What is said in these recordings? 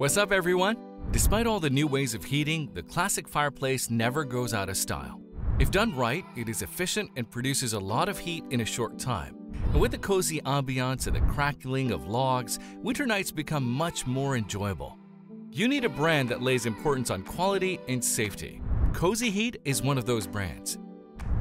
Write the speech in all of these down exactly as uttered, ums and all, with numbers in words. What's up, everyone? Despite all the new ways of heating, the classic fireplace never goes out of style. If done right, it is efficient and produces a lot of heat in a short time. And with the cozy ambiance and the crackling of logs, winter nights become much more enjoyable. You need a brand that lays importance on quality and safety. Kozy Heat is one of those brands.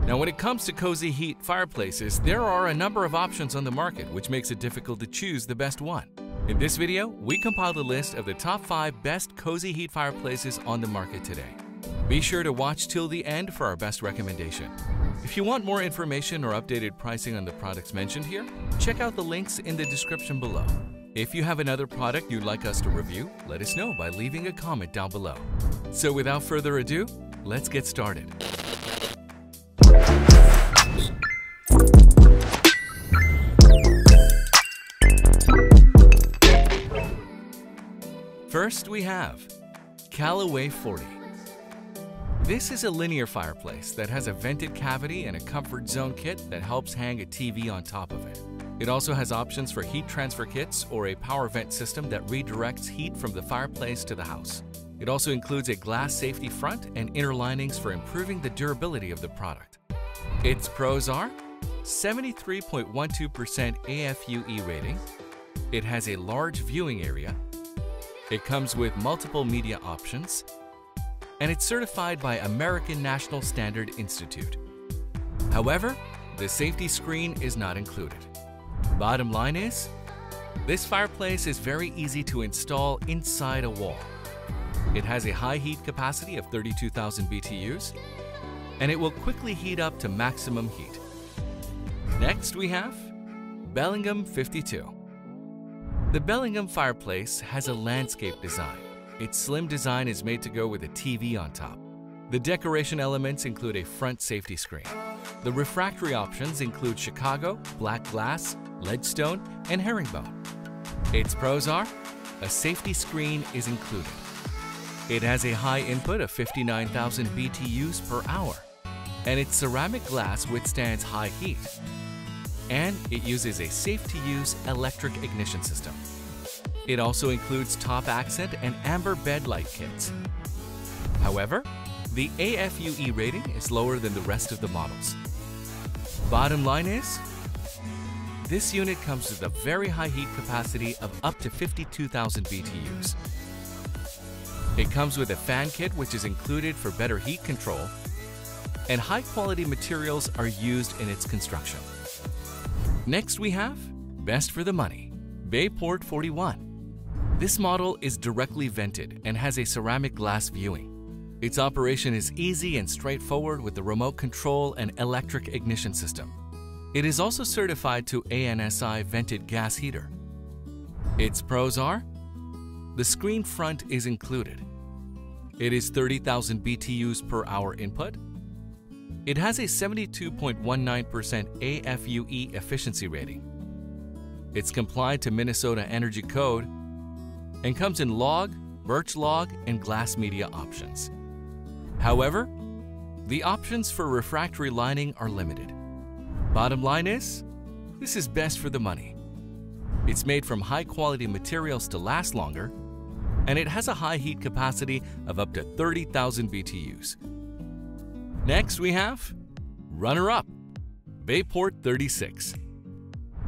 Now, when it comes to Kozy Heat fireplaces, there are a number of options on the market, which makes it difficult to choose the best one. In this video, we compiled a list of the top five best Kozy Heat fireplaces on the market today. Be sure to watch till the end for our best recommendation. If you want more information or updated pricing on the products mentioned here, check out the links in the description below. If you have another product you'd like us to review, let us know by leaving a comment down below. So without further ado, let's get started. First, we have Callaway forty. This is a linear fireplace that has a vented cavity and a comfort zone kit that helps hang a T V on top of it. It also has options for heat transfer kits or a power vent system that redirects heat from the fireplace to the house. It also includes a glass safety front and inner linings for improving the durability of the product. Its pros are seventy-three point one two percent A F U E rating. It has a large viewing area. It comes with multiple media options, and it's certified by American National Standard Institute. However, the safety screen is not included. Bottom line is, this fireplace is very easy to install inside a wall. It has a high heat capacity of thirty-two thousand B T Us, and it will quickly heat up to maximum heat. Next, we have Bellingham fifty-two. The Bellingham fireplace has a landscape design. Its slim design is made to go with a T V on top. The decoration elements include a front safety screen. The refractory options include Chicago, black glass, leadstone, and herringbone. Its pros are, a safety screen is included. It has a high input of fifty-nine thousand B T Us per hour, and its ceramic glass withstands high heat. And it uses a safe-to-use electric ignition system. It also includes top accent and amber bed light kits. However, the A F U E rating is lower than the rest of the models. Bottom line is, this unit comes with a very high heat capacity of up to fifty-two thousand B T Us. It comes with a fan kit, which is included for better heat control, and high-quality materials are used in its construction. Next, we have best for the money, Bayport forty-one. This model is directly vented and has a ceramic glass viewing. Its operation is easy and straightforward with the remote control and electric ignition system. It is also certified to ANSI vented gas heater. Its pros are, the screen front is included. It is thirty thousand B T Us per hour input. It has a seventy-two point one nine percent A F U E efficiency rating. It's compliant to Minnesota Energy Code and comes in log, birch log, and glass media options. However, the options for refractory lining are limited. Bottom line is, this is best for the money. It's made from high-quality materials to last longer, and it has a high heat capacity of up to thirty thousand B T Us. Next, we have runner-up, Bayport thirty-six.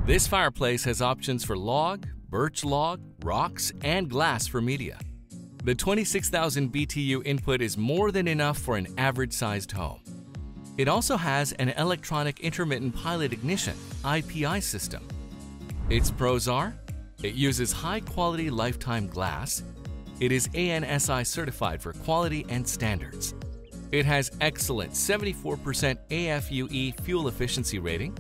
This fireplace has options for log, birch log, rocks, and glass for media. The twenty-six thousand B T U input is more than enough for an average-sized home. It also has an electronic intermittent pilot ignition I P I system. Its pros are, it uses high-quality lifetime glass. It is ANSI certified for quality and standards. It has excellent seventy-four percent A F U E fuel efficiency rating.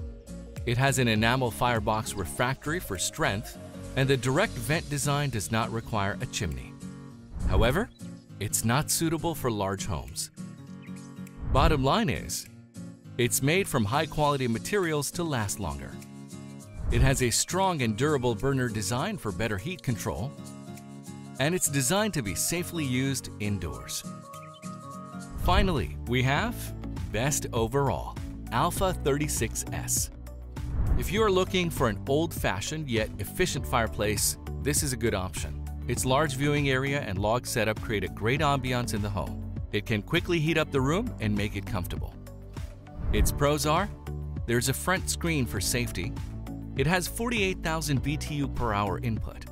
It has an enamel firebox refractory for strength, and the direct vent design does not require a chimney. However, it's not suitable for large homes. Bottom line is, it's made from high-quality materials to last longer. It has a strong and durable burner design for better heat control, and it's designed to be safely used indoors. Finally, we have best overall, Alpha thirty-six S. If you are looking for an old-fashioned yet efficient fireplace, this is a good option. Its large viewing area and log setup create a great ambiance in the home. It can quickly heat up the room and make it comfortable. Its pros are, there's a front screen for safety. It has forty-eight thousand B T U per hour input.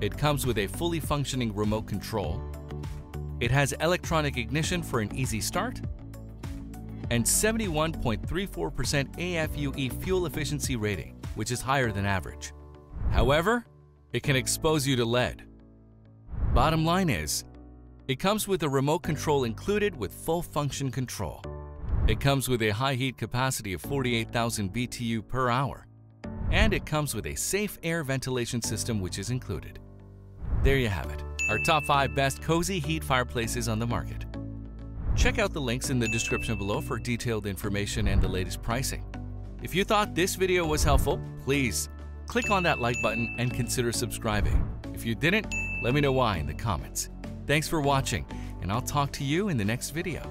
It comes with a fully functioning remote control. It has electronic ignition for an easy start and seventy-one point three four percent A F U E fuel efficiency rating, which is higher than average. However, it can expose you to lead. Bottom line is, it comes with a remote control included with full function control. It comes with a high heat capacity of forty-eight thousand B T U per hour, and it comes with a safe air ventilation system which is included. There you have it, our top five best Kozy Heat fireplaces on the market. Check out the links in the description below for detailed information and the latest pricing. If you thought this video was helpful, please click on that like button and consider subscribing. If you didn't, let me know why in the comments. Thanks for watching, and I'll talk to you in the next video.